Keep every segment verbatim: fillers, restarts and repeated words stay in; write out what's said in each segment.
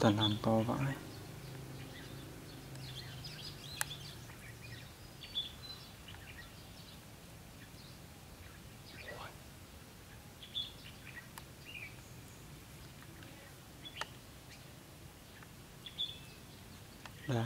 ta làm to vãi. Đá.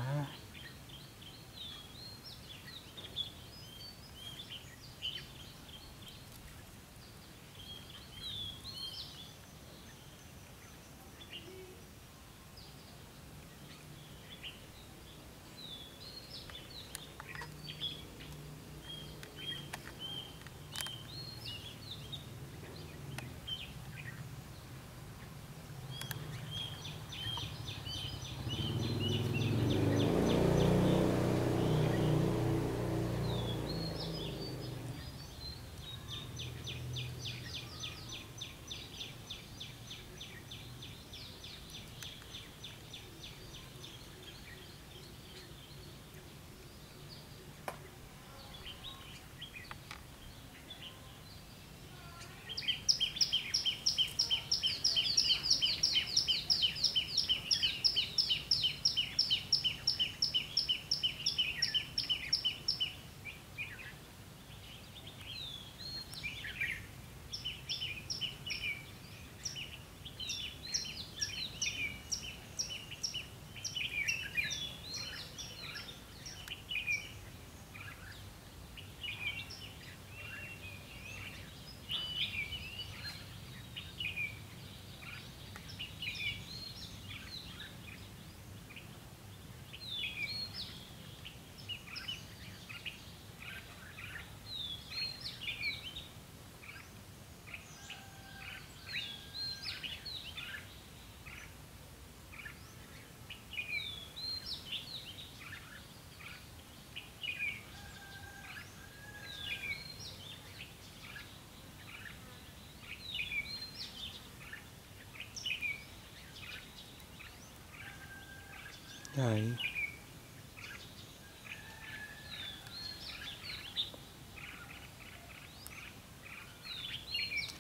Đấy.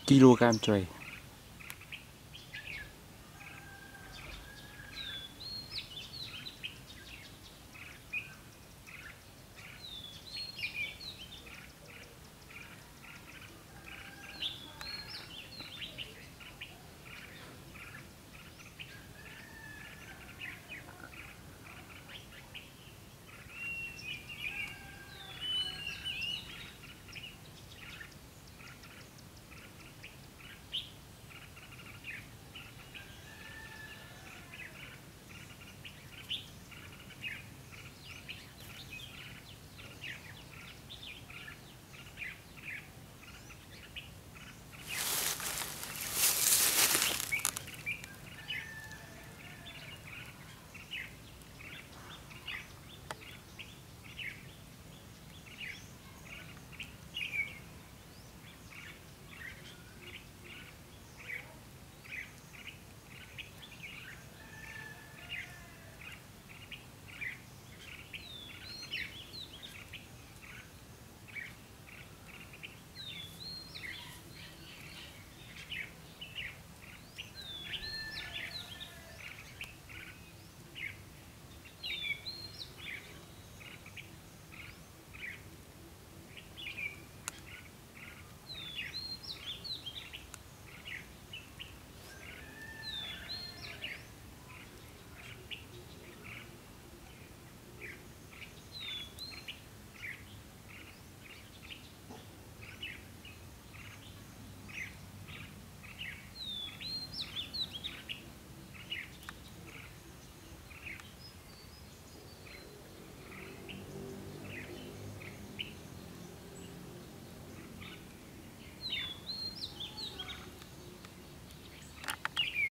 Kg chày.